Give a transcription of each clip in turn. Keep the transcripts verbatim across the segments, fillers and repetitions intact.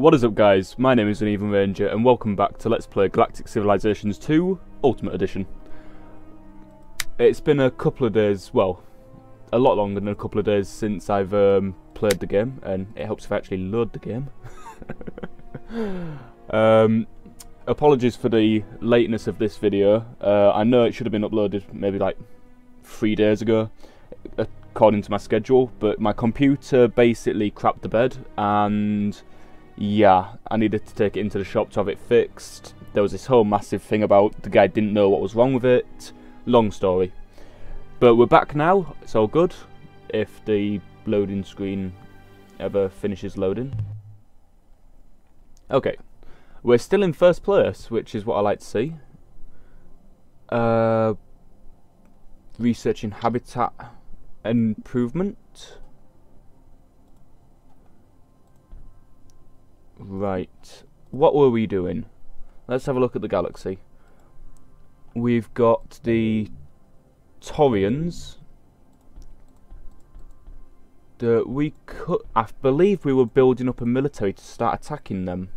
What is up guys, my name is Uneven Ranger and welcome back to Let's Play Galactic Civilizations two Ultimate Edition. It's been a couple of days, well, a lot longer than a couple of days since I've um, played the game, and it helps if I actually load the game. um, apologies for the lateness of this video. uh, I know it should have been uploaded maybe like three days ago, according to my schedule, but my computer basically crapped the bed and yeah, I needed to take it into the shop to have it fixed. There was this whole massive thing about the guy didn't know what was wrong with it. Long story. But we're back now, it's all good. If the loading screen ever finishes loading. Okay, we're still in first place, which is what I like to see. Uh, researching habitat improvement. Right, what were we doing? Let's have a look at the galaxy. We've got the Torians that we could, I believe we were building up a military to start attacking them.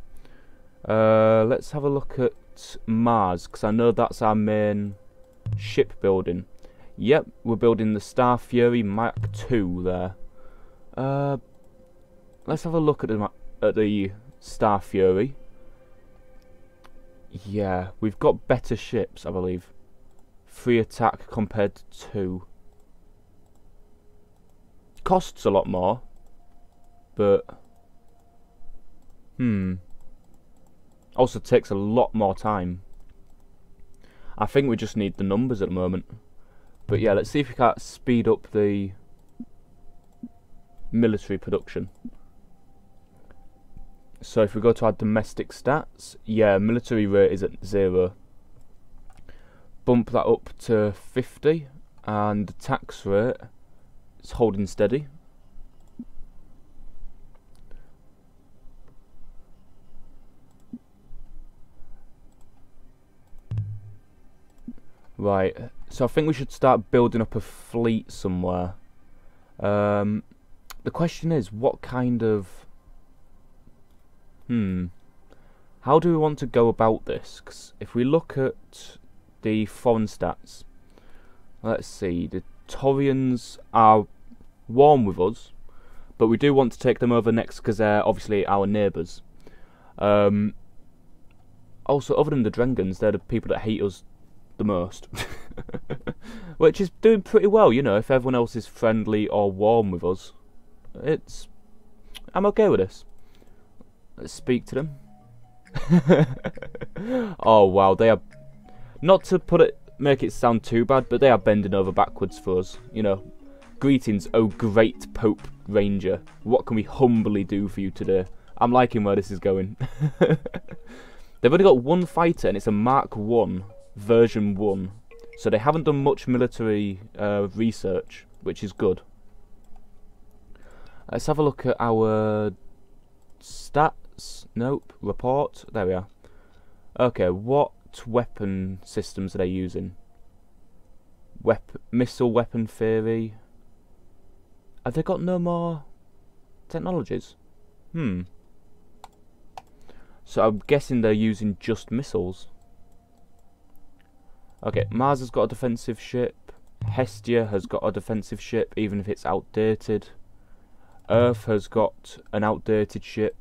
Uh, let's have a look at Mars, because I know that's our main ship building. Yep, we're building the Star Fury Mark two there. Uh, let's have a look at the, at the Star Fury. Yeah, we've got better ships, I believe. Three attack compared to two. Costs a lot more, but hmm. Also takes a lot more time. I think we just need the numbers at the moment. But yeah, let's see if we can't speed up the military production. So if we go to our domestic stats, yeah, military rate is at zero. Bump that up to fifty, and the tax rate is holding steady. Right, so I think we should start building up a fleet somewhere. Um, the question is, what kind of... Hmm, how do we want to go about this? Because if we look at the foreign stats, let's see, the Torians are warm with us, but we do want to take them over next because they're obviously our neighbours. Um, also, other than the Drengans, they're the people that hate us the most. Which is doing pretty well, you know, if everyone else is friendly or warm with us. It's... I'm okay with this. Let's speak to them. Oh wow, they are, not to put it, make it sound too bad, but they are bending over backwards for us, you know. Greetings, oh great Pope Ranger, what can we humbly do for you today? I'm liking where this is going. They've only got one fighter and it's a Mark one, version one, so they haven't done much military uh, research, which is good. Let's have a look at our stats, nope, report, there we are. Okay, what weapon systems are they using? Wep missile weapon theory. Have they got no more technologies? Hmm. So I'm guessing they're using just missiles. Okay, Mars has got a defensive ship. Hestia has got a defensive ship, even if it's outdated. Earth has got an outdated ship,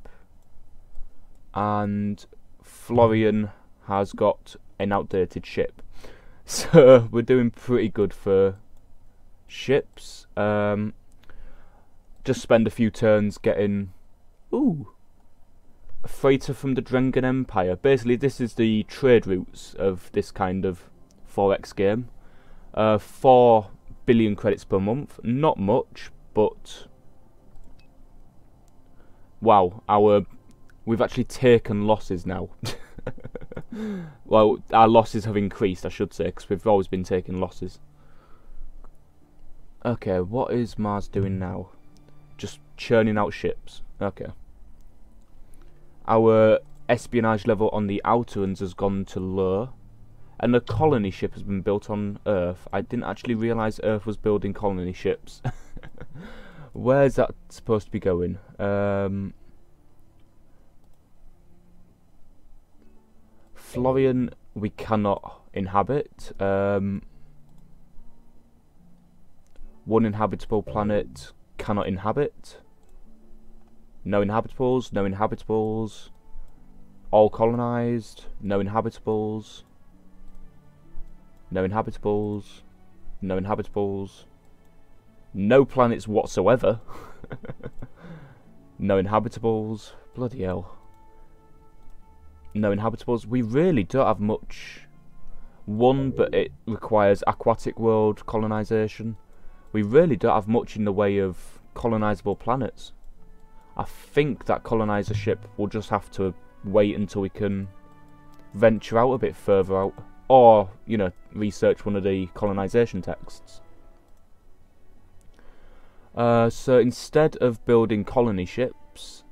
and Florian has got an outdated ship. So we're doing pretty good for ships. Um, just spend a few turns getting, ooh, a freighter from the Drengin Empire. Basically, this is the trade routes of this kind of four X game. Uh, Four billion credits per month. Not much, but wow, our we've actually taken losses now. Well, our losses have increased, I should say, because we've always been taking losses. Okay, what is Mars doing now? Just churning out ships. Okay. Our espionage level on the Alterans has gone to low, and a colony ship has been built on Earth. I didn't actually realise Earth was building colony ships. Where's that supposed to be going? Um, Florian we cannot inhabit. Um, one inhabitable planet cannot inhabit. No inhabitables, no inhabitables. All colonized, no inhabitables. No inhabitables, no inhabitables. No planets whatsoever. No inhabitables, bloody hell. No inhabitables, we really don't have much. One, but it requires aquatic world colonization. We really don't have much in the way of colonizable planets. I think that colonizer ship will just have to wait until we can venture out a bit further out. Or, you know, research one of the colonization texts. Uh, so instead of building colony ships,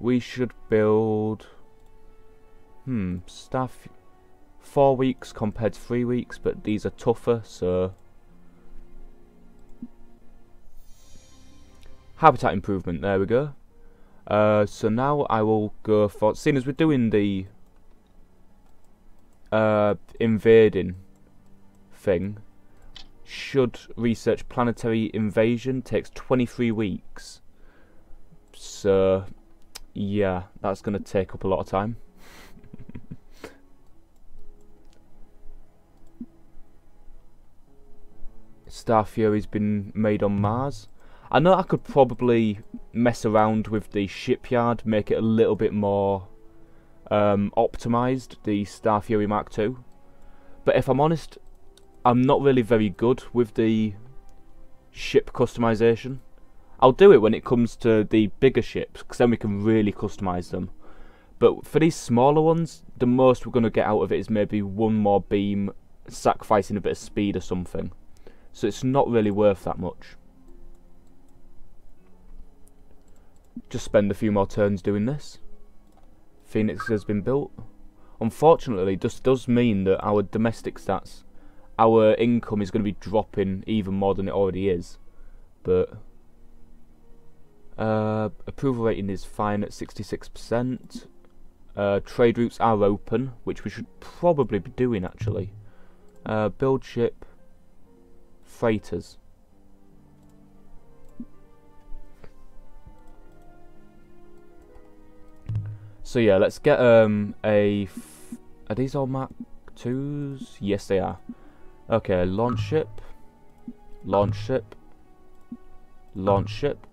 we should build... Hmm, staff... Four weeks compared to three weeks, but these are tougher, so... Habitat improvement, there we go. Uh, so now I will go for... Seeing as we're doing the... Uh, invading thing... Should research planetary invasion takes twenty-three weeks. So, yeah, that's going to take up a lot of time. Star Fury's been made on Mars. I know I could probably mess around with the shipyard, make it a little bit more um, optimised, the Star Fury Mark two. But if I'm honest, I'm not really very good with the ship customisation. I'll do it when it comes to the bigger ships, because then we can really customise them. But for these smaller ones, the most we're going to get out of it is maybe one more beam, sacrificing a bit of speed or something. So it's not really worth that much. Just spend a few more turns doing this. Phoenix has been built. Unfortunately, this does mean that our domestic stats, our income is going to be dropping even more than it already is. But uh, approval rating is fine at sixty-six percent. Uh, trade routes are open, which we should probably be doing actually. Uh, build ship, freighters. So yeah, let's get um a. F are these all Mark twos? Yes, they are. Okay, launch ship, launch ship, launch ship.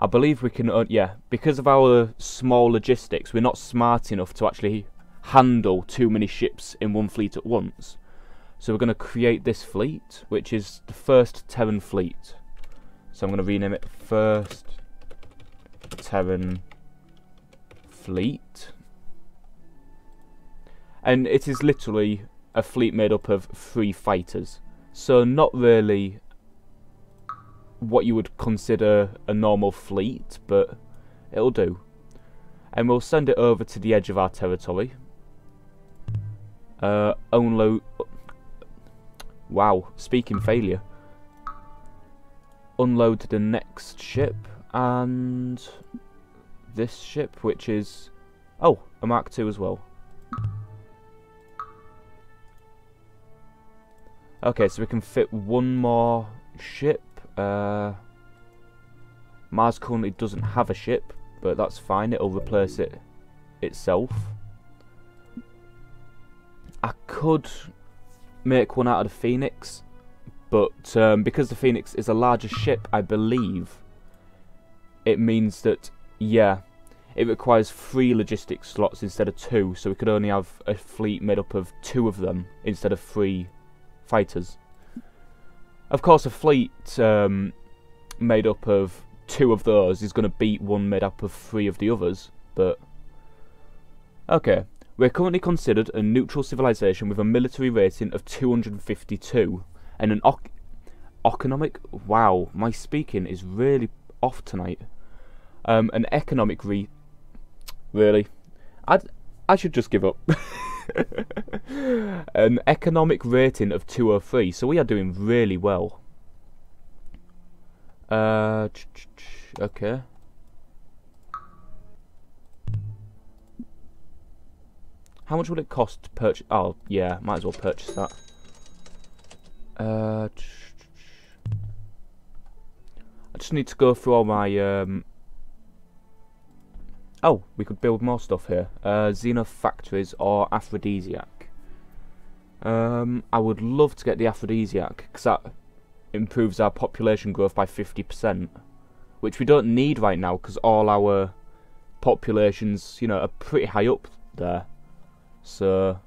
I believe we can, uh, yeah, because of our small logistics, we're not smart enough to actually handle too many ships in one fleet at once. So we're going to create this fleet, which is the First Terran Fleet. So I'm going to rename it First Terran Fleet. And it is literally a fleet made up of three fighters, so not really what you would consider a normal fleet, but it'll do. And we'll send it over to the edge of our territory. Uh, unload. Wow, speaking failure. Unload the next ship and this ship, which is oh, a Mark two as well. Okay, so we can fit one more ship. Uh, Mars currently doesn't have a ship, but that's fine. It'll replace it itself. I could make one out of the Phoenix, but um, because the Phoenix is a larger ship, I believe, it means that, yeah, it requires three logistics slots instead of two, so we could only have a fleet made up of two of them instead of three fighters. Of course, a fleet um, made up of two of those is going to beat one made up of three of the others, but... Okay, we're currently considered a neutral civilization with a military rating of two hundred fifty-two, and an oc economic... Wow, my speaking is really off tonight. Um, an economic re... Really? I'd, I should just give up. An economic rating of two oh three, so we are doing really well. Uh, ch ch ch okay. How much would it cost to purchase? Oh, yeah, might as well purchase that. Uh, I just need to go through all my... Um... Oh, we could build more stuff here. Uh, Xeno factories or aphrodisiac. Um, I would love to get the aphrodisiac, because that improves our population growth by fifty percent. Which we don't need right now, because all our populations, you know, are pretty high up there. So,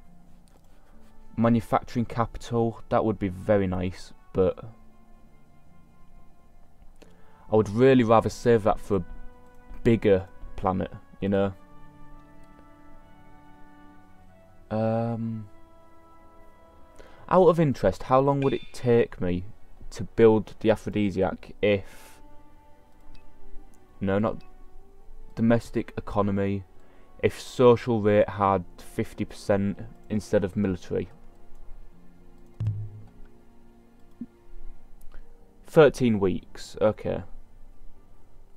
manufacturing capital, that would be very nice, but I would really rather save that for a bigger planet, you know. Um, out of interest, how long would it take me to build the aphrodisiac if... No, not domestic economy... if social rate had fifty percent instead of military. thirteen weeks, okay.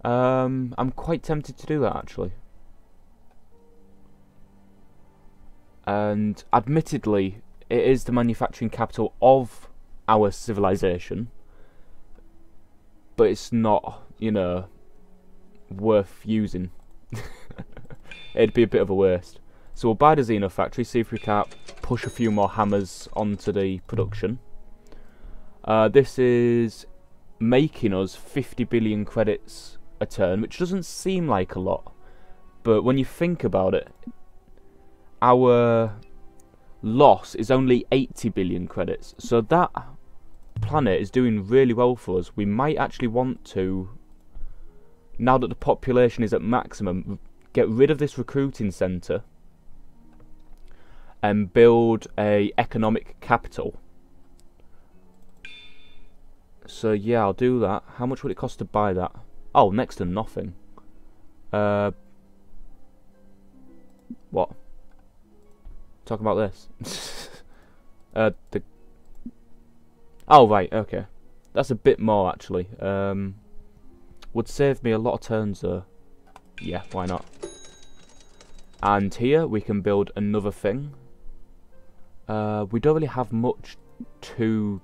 Um, I'm quite tempted to do that, actually. And, admittedly, it is the manufacturing capital of our civilization. But it's not, you know, worth using. It'd be a bit of a waste. So we'll buy the Xeno factory, see if we can't push a few more hammers onto the production. Uh, this is making us fifty billion credits a turn, which doesn't seem like a lot. But when you think about it, our loss is only eighty billion credits. So that planet is doing really well for us. We might actually want to, now that the population is at maximum, get rid of this recruiting centre and build a economic capital. So yeah, I'll do that. How much would it cost to buy that? Oh, next to nothing. Uh, what? Talk about this. uh, the. Oh right, okay. That's a bit more actually. Um, would save me a lot of turns though. Yeah, why not? And here we can build another thing. Uh, we don't really have much to,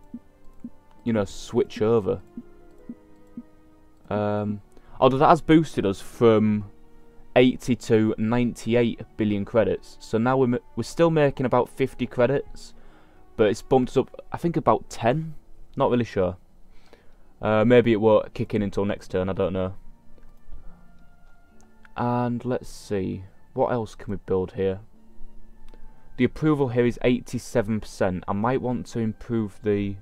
you know, switch over. Um, although that has boosted us from eighty to ninety-eight billion credits. So now we're, we're still making about fifty credits, but it's bumped us up, I think, about ten? Not really sure. Uh, maybe it won't kick in until next turn, I don't know. And let's see, what else can we build here? The approval here is eighty-seven percent. I might want to improve the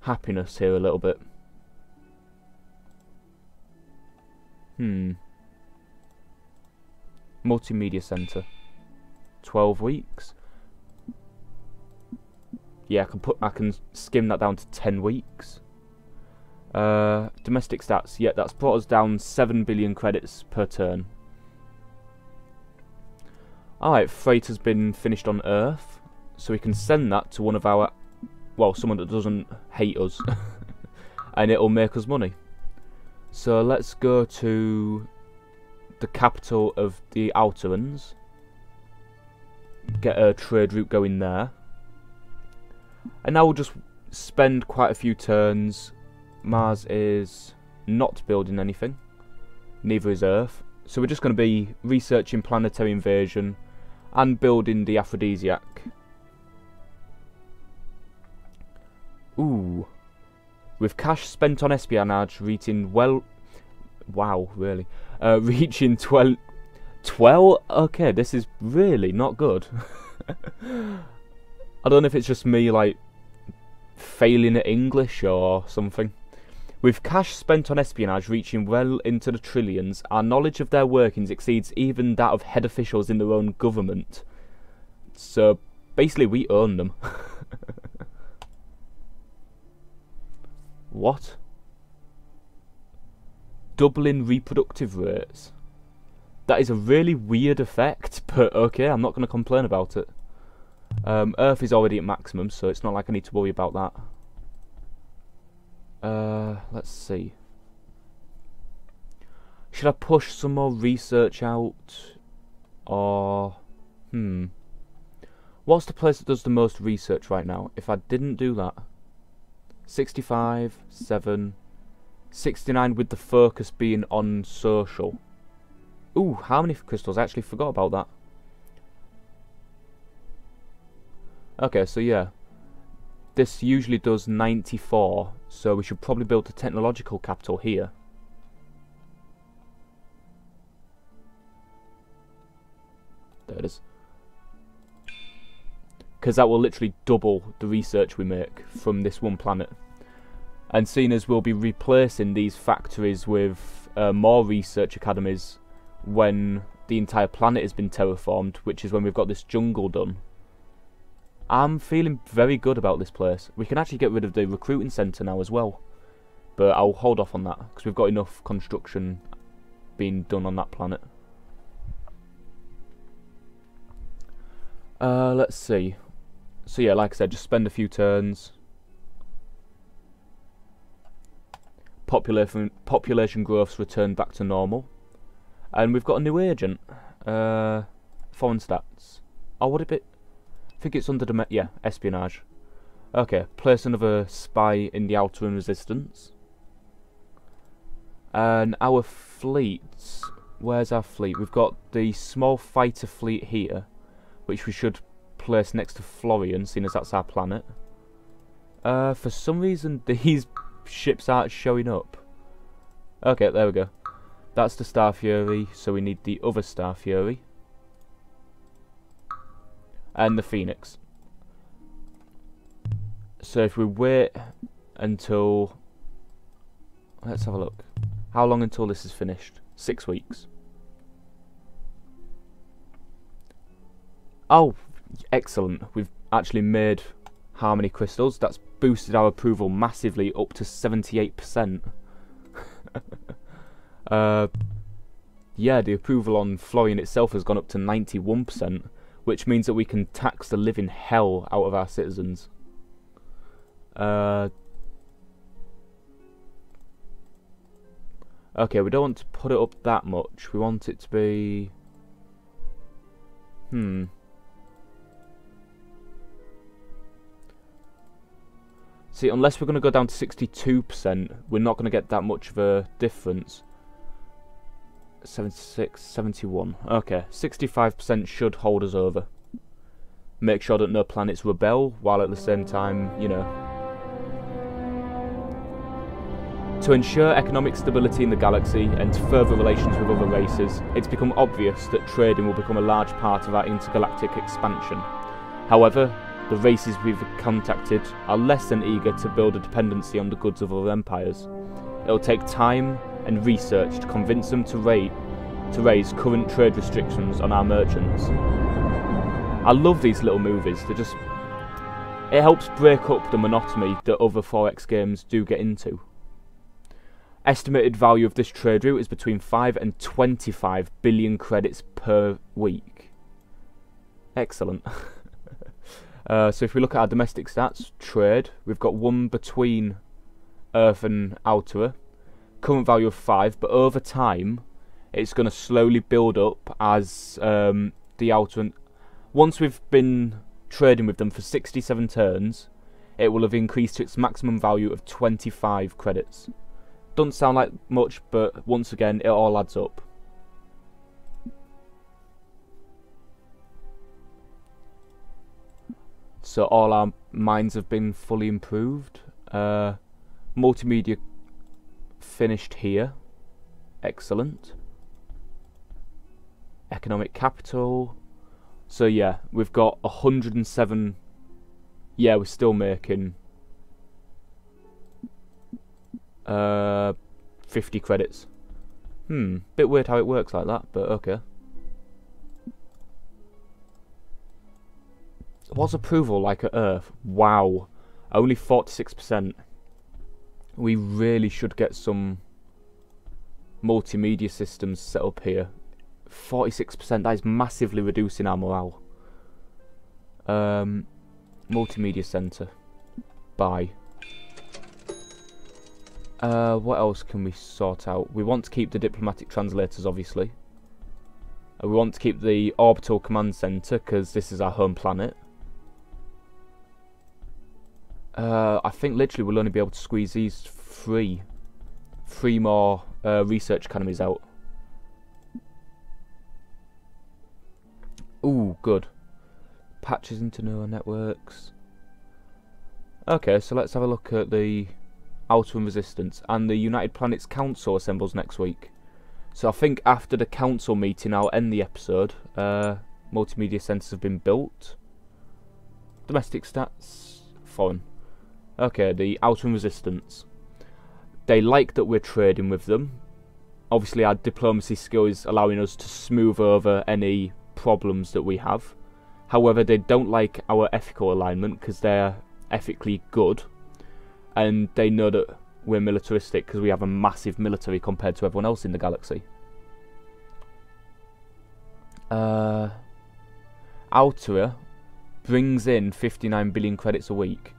happiness here a little bit. Hmm. Multimedia Centre. twelve weeks. Yeah, I can put I can skim that down to ten weeks. Uh, domestic stats, yeah, that's brought us down seven billion credits per turn. Alright, freight has been finished on Earth, so we can send that to one of our, well, someone that doesn't hate us, and it'll make us money. So let's go to the capital of the Alterans, get a trade route going there, and now we'll just spend quite a few turns. Mars is not building anything, neither is Earth, so we're just going to be researching planetary invasion and building the aphrodisiac. Ooh, with cash spent on espionage reaching well, wow, really, uh, reaching twelve, twelve. Okay, this is really not good. I don't know if it's just me like failing at English or something. With cash spent on espionage reaching well into the trillions, our knowledge of their workings exceeds even that of head officials in their own government. So, basically we own them. What? Doubling reproductive rates. That is a really weird effect, but okay, I'm not going to complain about it. Um, Earth is already at maximum, so it's not like I need to worry about that. Uh, let's see. Should I push some more research out? Or... Hmm. What's the place that does the most research right now? If I didn't do that... sixty-five, seven, sixty-nine with the focus being on social. Ooh, Harmony Crystals. I actually forgot about that. Okay, so yeah. This usually does ninety-four, so we should probably build the technological capital here. There it is. Because that will literally double the research we make from this one planet. And seeing as we'll be replacing these factories with uh, more research academies when the entire planet has been terraformed, which is when we've got this jungle done. I'm feeling very good about this place. We can actually get rid of the recruiting centre now as well. But I'll hold off on that, because we've got enough construction being done on that planet. Uh, let's see. So yeah, like I said, just spend a few turns. Population, population growth's returned back to normal. And we've got a new agent. Uh, foreign stats. Oh, would it be... I think it's under the... yeah, espionage. Okay, place another spy in the Outer Rim Resistance. And our fleets... where's our fleet? We've got the small fighter fleet here, which we should place next to Florian, seeing as that's our planet. Uh, for some reason, these ships aren't showing up. Okay, there we go. That's the Star Fury, so we need the other Star Fury. And the Phoenix. So if we wait until... let's have a look. How long until this is finished? Six weeks. Oh, excellent. We've actually made Harmony Crystals. That's boosted our approval massively up to seventy-eight percent. uh, yeah, the approval on Florian itself has gone up to ninety-one percent. Which means that we can tax the living hell out of our citizens. Uh, okay, we don't want to put it up that much. We want it to be... Hmm. See, unless we're going to go down to sixty-two percent, we're not going to get that much of a difference. seventy-six, seventy-one. Okay, sixty-five percent should hold us over. Make sure that no planets rebel, while at the same time, you know. To ensure economic stability in the galaxy and further relations with other races, it's become obvious that trading will become a large part of our intergalactic expansion. However, the races we've contacted are less than eager to build a dependency on the goods of other empires. It'll take time and research to convince them to, rate, to raise current trade restrictions on our merchants. I love these little movies. They just... it helps break up the monotony that other four X games do get into. Estimated value of this trade route is between five and twenty-five billion credits per week. Excellent. uh, so if we look at our domestic stats, trade, we've got one between Earth and Altera. Current value of five, but over time it's going to slowly build up as um, the outer... once we've been trading with them for sixty-seven turns, it will have increased to its maximum value of twenty-five credits. Doesn't sound like much, but once again it all adds up. So all our mines have been fully improved. Uh, multimedia finished here. Excellent. Economic capital. So yeah, we've got one hundred and seven. Yeah, we're still making uh, fifty credits. Hmm, bit weird how it works like that, but okay. What's approval like at Earth? Wow, only forty-six percent. We really should get some multimedia systems set up here. forty-six percent, that is massively reducing our morale. Um, multimedia centre. Buy. Uh, what else can we sort out? We want to keep the diplomatic translators, obviously. We want to keep the orbital command center because this is our home planet. Uh, I think literally we'll only be able to squeeze these three, three more uh, research academies out. Ooh, good. Patches into neural networks. Okay, so let's have a look at the Outer Rim Resistance, and the United Planets Council assembles next week. So I think after the council meeting I'll end the episode. Uh, multimedia centres have been built. Domestic stats, foreign. Okay, the Outer Rim Resistance. They like that we're trading with them. Obviously our diplomacy skill is allowing us to smooth over any problems that we have. However, they don't like our ethical alignment because they're ethically good. And they know that we're militaristic because we have a massive military compared to everyone else in the galaxy. Uh, Altera brings in fifty-nine billion credits a week.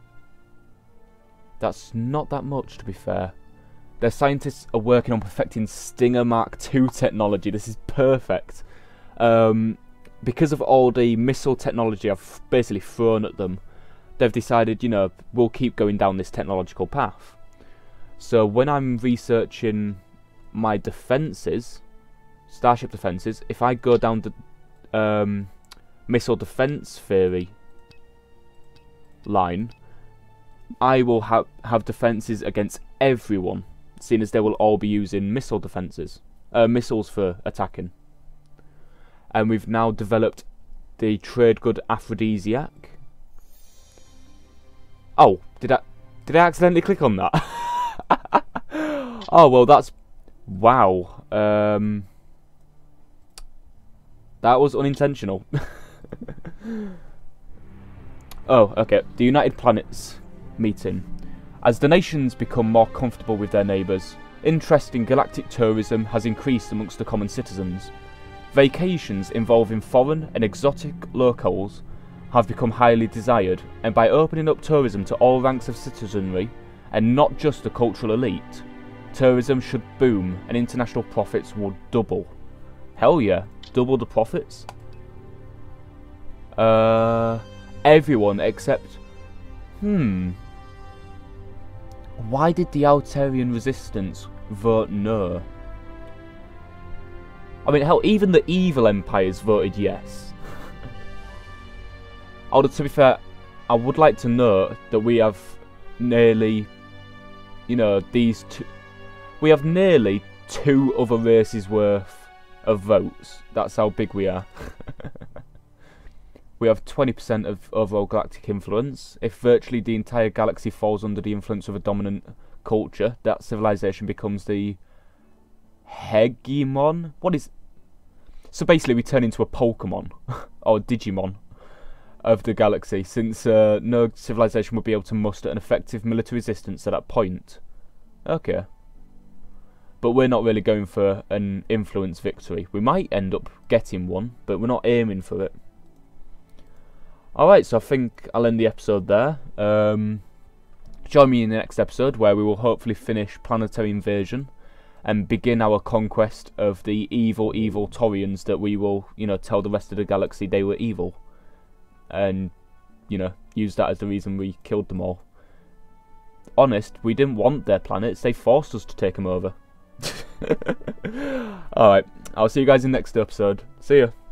That's not that much, to be fair. Their scientists are working on perfecting Stinger Mark two technology. This is perfect. Um, because of all the missile technology I've basically thrown at them, they've decided, you know, we'll keep going down this technological path. So when I'm researching my defences, starship defences, if I go down the um, missile defence theory line, I will ha have defences against everyone, seeing as they will all be using missile defences, uh, missiles for attacking. And we've now developed the trade good aphrodisiac. Oh, did I did I accidentally click on that? Oh well, that's wow. Um, that was unintentional. Oh, okay. The United Planets meeting. As the nations become more comfortable with their neighbours, interest in galactic tourism has increased amongst the common citizens. Vacations involving foreign and exotic locales have become highly desired, and by opening up tourism to all ranks of citizenry, and not just the cultural elite, tourism should boom and international profits will double. Hell yeah, double the profits. Uh, everyone except... Hmm... Why did the Altairian Resistance vote no? I mean, hell, even the evil empires voted yes. Although, to be fair, I would like to note that we have nearly, you know, these two... We have nearly two other races worth of votes. That's how big we are. We have twenty percent of overall galactic influence. If virtually the entire galaxy falls under the influence of a dominant culture, that civilization becomes the hegemon? What is... So basically we turn into a Pokemon, or Digimon, of the galaxy, since uh, no civilization would be able to muster an effective military resistance at that point. Okay. But we're not really going for an influence victory. We might end up getting one, but we're not aiming for it. Alright, so I think I'll end the episode there. Um, join me in the next episode, where we will hopefully finish Planetary Invasion and begin our conquest of the evil, evil Torians that we will, you know, tell the rest of the galaxy they were evil. And, you know, use that as the reason we killed them all. Honest, we didn't want their planets. They forced us to take them over. Alright, I'll see you guys in the next episode. See ya.